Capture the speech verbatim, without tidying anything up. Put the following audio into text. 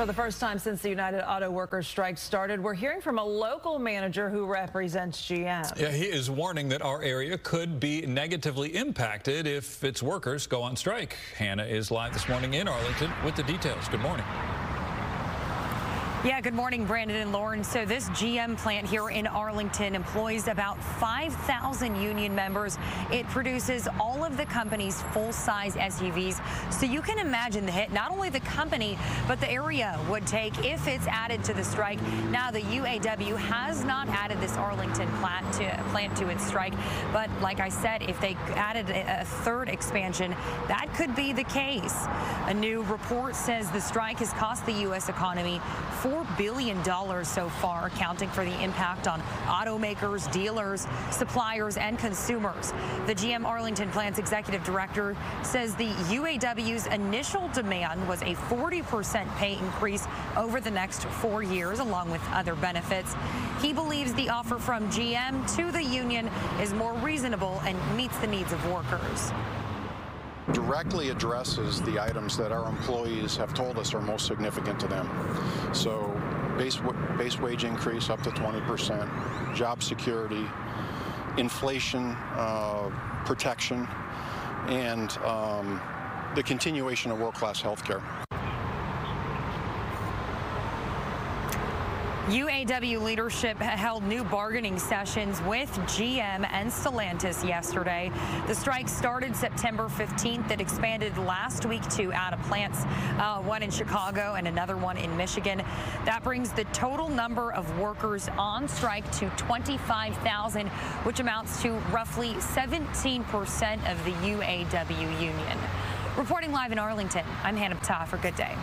For the first time since the United Auto Workers strike started, we're hearing from a local manager who represents G M. Yeah, he is warning that our area could be negatively impacted if its workers go on strike. Hannah is live this morning in Arlington with the details. Good morning. Yeah, good morning, Brandon and Lauren. So this G M plant here in Arlington employs about five thousand union members. It produces all of the company's full-size S U Vs. So you can imagine the hit not only the company, but the area would take if it's added to the strike. Now, the U A W has not added this Arlington plant to, plant to its strike. But like I said, if they added a third expansion, that could be the case. A new report says the strike has cost the U S economy four billion dollars so far, accounting for the impact on automakers, dealers, suppliers, and consumers. The G M Arlington plant's executive director says the U A W's initial demand was a forty percent pay increase over the next four years, along with other benefits. He believes the offer from G M to the union is more reasonable and meets the needs of workers. Directly addresses the items that our employees have told us are most significant to them. So base, base wage increase up to twenty percent, job security, inflation uh, protection, and um, the continuation of world-class health care. U A W leadership held new bargaining sessions with G M and Stellantis yesterday. The strike started September fifteenth. It expanded last week to out of plants, uh, one in Chicago and another one in Michigan. That brings the total number of workers on strike to twenty-five thousand, which amounts to roughly seventeen percent of the U A W union. Reporting live in Arlington, I'm Hannah Bataille for Good Day.